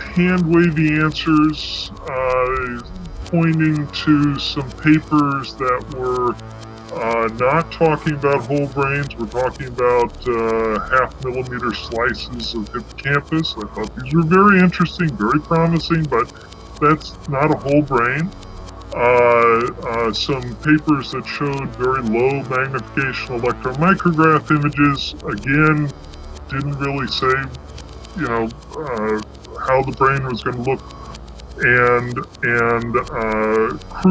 hand-wavy answers pointing to some papers that were not talking about whole brains. We're talking about half-millimeter slices of hippocampus. I thought these were very interesting, very promising, but that's not a whole brain. Some papers that showed very low magnification electron micrograph images, again, didn't really say, you know, how the brain was going to look, and